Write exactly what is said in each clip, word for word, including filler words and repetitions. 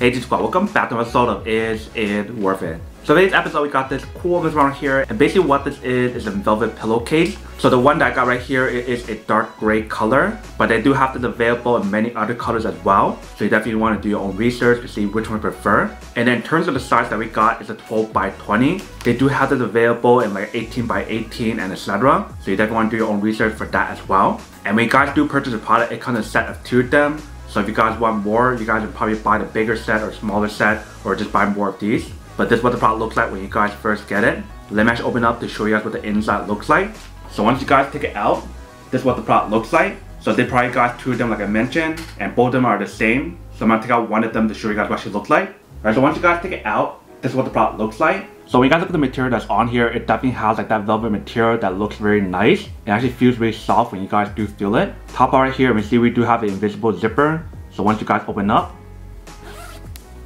Hey G Squad, welcome back to another episode of Is It Worth It? So today's episode, we got this cool miss around here, and basically what this is is a velvet pillowcase. So the one that I got right here is a dark gray color, but they do have this available in many other colors as well. So you definitely want to do your own research to see which one you prefer. And then in terms of the size that we got, it's a twelve by twenty. They do have this available in like eighteen by eighteen and et cetera. So you definitely want to do your own research for that as well. And when you guys do purchase a product, it comes in a set of two of them. So if you guys want more, you guys would probably buy the bigger set or smaller set, or just buy more of these. But this is what the product looks like when you guys first get it. Let me actually open it up to show you guys what the inside looks like. So once you guys take it out, this is what the product looks like. So they probably got two of them like I mentioned, and both of them are the same. So I'm gonna take out one of them to show you guys what she looks like. All right, so once you guys take it out, this is what the product looks like. So when you guys look at the material that's on here, it definitely has like that velvet material that looks very nice. It actually feels really soft when you guys do feel it. Top part right here, we see we do have an invisible zipper. So once you guys open up,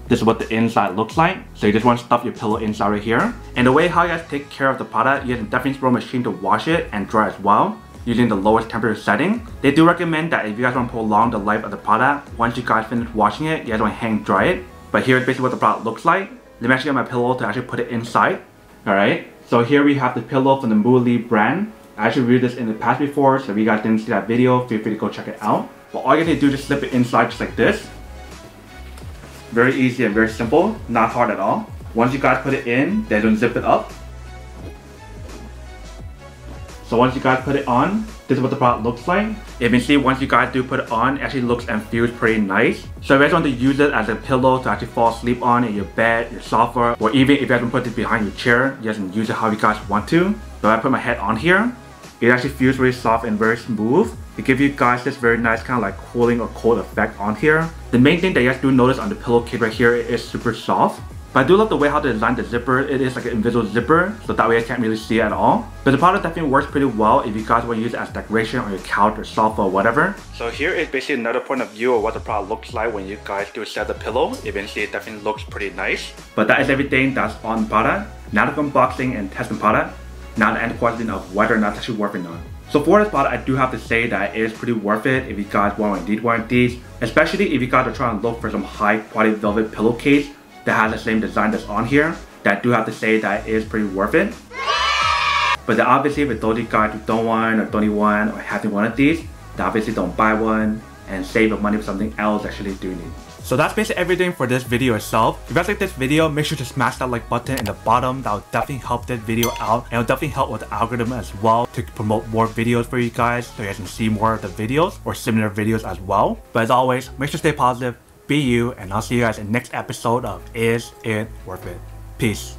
this is what the inside looks like. So you just want to stuff your pillow inside right here. And the way how you guys take care of the product, you can definitely throw a machine to wash it and dry as well, using the lowest temperature setting. They do recommend that if you guys want to prolong the life of the product, once you guys finish washing it, you guys want to hang dry it. But here's basically what the product looks like. Let me actually get my pillow to actually put it inside. Alright, so here we have the pillow from the Bleum brand. I actually reviewed this in the past before, so if you guys didn't see that video, feel free to go check it out. But all you need to do is just slip it inside just like this. Very easy and very simple, not hard at all. Once you guys put it in, then unzip it up. So once you guys put it on, this is what the product looks like. You can see once you guys do put it on, it actually looks and feels pretty nice. So if you guys want to use it as a pillow to actually fall asleep on in your bed, your sofa, or even if you guys want to put it behind your chair, you guys can use it how you guys want to. So I put my head on here. It actually feels really soft and very smooth. It gives you guys this very nice kind of like cooling or cold effect on here. The main thing that you guys do notice on the pillow kit right here, it is super soft. But I do love the way how they designed the zipper. It is like an invisible zipper, so that way you guys can't really see it at all. But the product definitely works pretty well if you guys want to use it as decoration on your couch or sofa or whatever. So here is basically another point of view of what the product looks like when you guys do set the pillow. Eventually, it definitely looks pretty nice. But that is everything that's on the product. Now to unboxing and testing product. Now the end question of whether or not it's actually worth it or not. So for this product, I do have to say that it is pretty worth it if you guys want to indeed want these. Especially if you guys are trying to look for some high quality velvet pillowcase that has the same design that's on here, that do have to say that it is pretty worth it. But then obviously for those of you guys who don't want or don't want or having one of these, then obviously don't buy one and save your money for something else actually do need. So that's basically everything for this video itself. If you guys like this video, make sure to smash that like button in the bottom. That will definitely help this video out, and it'll definitely help with the algorithm as well to promote more videos for you guys, so you guys can see more of the videos or similar videos as well. But as always, make sure to stay positive, be you, and I'll see you guys in the next episode of Is It Worth It? Peace.